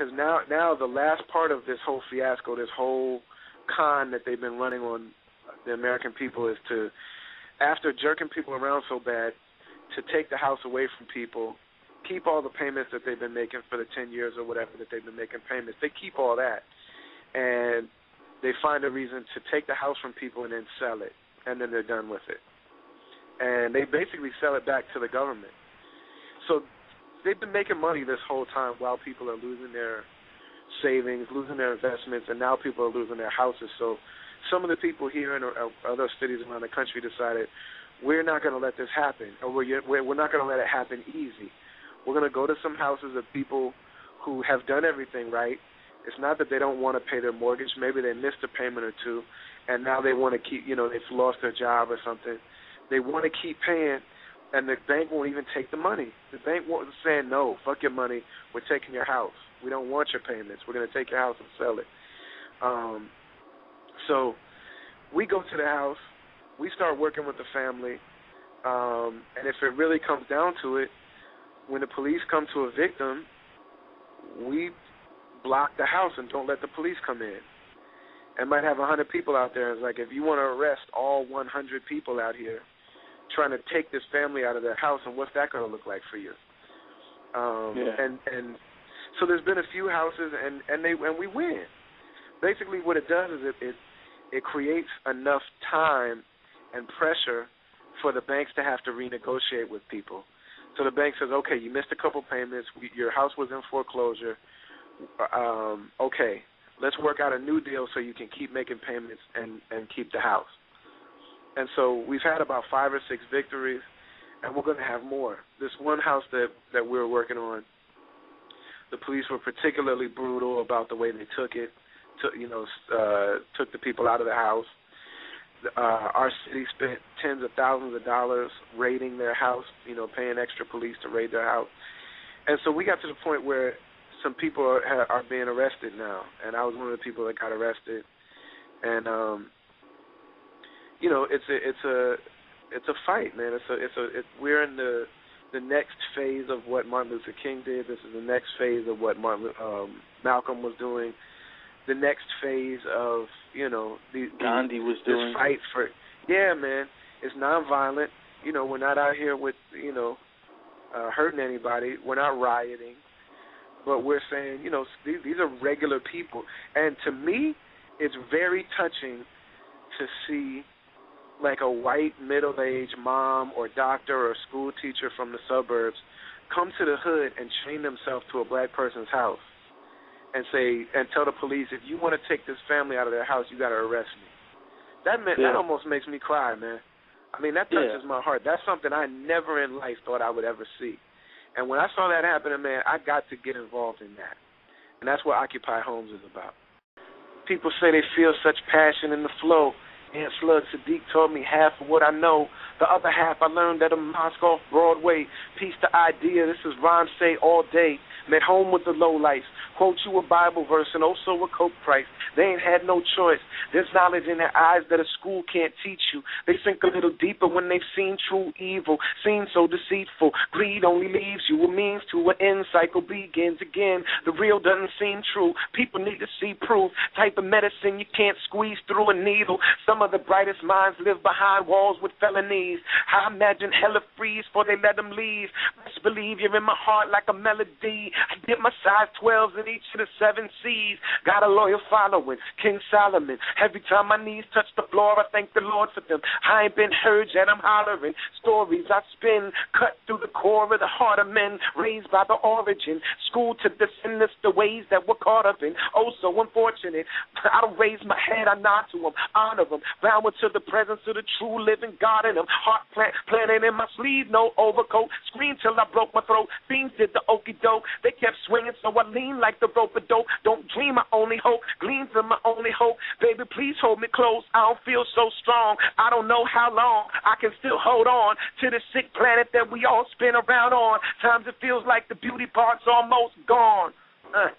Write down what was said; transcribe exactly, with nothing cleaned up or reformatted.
because now, now the last part of this whole fiasco, this whole con that they've been running on the American people is to, after jerking people around so bad, to take the house away from people, keep all the payments that they've been making for the ten years or whatever that they've been making payments. They keep all that, and they find a reason to take the house from people and then sell it, and then they're done with it. And they basically sell it back to the government. So they've been making money this whole time while people are losing their savings, losing their investments, and now people are losing their houses. So some of the people here in other cities around the country decided, we're not going to let this happen, or we're, we're not going to let it happen easy. We're going to go to some houses of people who have done everything right. It's not that they don't want to pay their mortgage. Maybe they missed a payment or two, and now they want to keep, you know, they've lost their job or something. They want to keep paying, and the bank won't even take the money. The bank won't say, no, fuck your money. We're taking your house. We don't want your payments. We're going to take your house and sell it. Um, so we go to the house. We start working with the family, um, and if it really comes down to it, when the police come to a victim, we block the house and don't let the police come in. And might have one hundred people out there. It's like, if you want to arrest all one hundred people out here trying to take this family out of their house, and what's that going to look like for you? Um, yeah. And and so there's been a few houses, and, and, they, and we win. Basically what it does is it, it, it creates enough time and pressure for the banks to have to renegotiate with people. So the bank says, okay, you missed a couple payments. We, your house was in foreclosure. Um, okay, let's work out a new deal so you can keep making payments and, and keep the house. And so we've had about five or six victories, and we're going to have more. This one house that, that we were working on, the police were particularly brutal about the way they took it, took, you know, uh, took the people out of the house. Uh, our city spent tens of thousands of dollars raiding their house, you know, paying extra police to raid their house. And so we got to the point where some people are, are being arrested now, and I was one of the people that got arrested. And, um, you know, it's a it's a it's a fight, man. It's a it's a it, we're in the the next phase of what Martin Luther King did. This is the next phase of what Martin, um, Malcolm was doing. The next phase of, you know, the, Gandhi was doing this fight for, yeah, man, it's nonviolent. You know, we're not out here with, you know, uh, hurting anybody. We're not rioting, but we're saying, you know, these, these are regular people. And to me, it's very touching to see like a white middle-aged mom or doctor or school teacher from the suburbs come to the hood and chain themselves to a black person's house and say, and tell the police, if you want to take this family out of their house, you got to arrest me. That meant, yeah. that almost makes me cry, man. I mean, that touches yeah. my heart. That's something I never in life thought I would ever see. And when I saw that happening, man, I got to get involved in that. And that's what Occupy Homes is about. People say they feel such passion in the flow. Aunt Slug Sadiq told me half of what I know. The other half I learned at a mosque off Broadway. Peace to idea. This is Ron Say all day. Met home with the lowlights. Quote you a Bible verse and also a coke price. They ain't had no choice. There's knowledge in their eyes that a school can't teach you. They sink a little deeper when they've seen true evil, seen so deceitful. Greed only leaves you a means to an end. Cycle begins again. The real doesn't seem true. People need to see proof. Type of medicine you can't squeeze through a needle. Some of the brightest minds live behind walls with felonies. I imagine hella freeze before they let them leave. Best believe you're in my heart like a melody. I dip my size twelves in each of the seven C's. Got a loyal following, King Solomon. Every time my knees touch the floor, I thank the Lord for them. I ain't been heard yet, I'm hollering. Stories I spin, cut through the core of the heart of men. Raised by the origin, schooled to the sinister ways that we're caught up in. Oh, so unfortunate. I don't raise my head, I nod to them, honor them. Bowing to the presence of the true living God in them. Heart plant, planted in my sleeve, no overcoat. Screamed till I broke my throat. Fiends did the okey doke. They kept swinging, so I lean like the rope of dope. Don't dream, I only hope. Gleams in my only hope. Baby, please hold me close. I don't feel so strong. I don't know how long I can still hold on to the sick planet that we all spin around on. Times it feels like the beauty part's almost gone. Uh.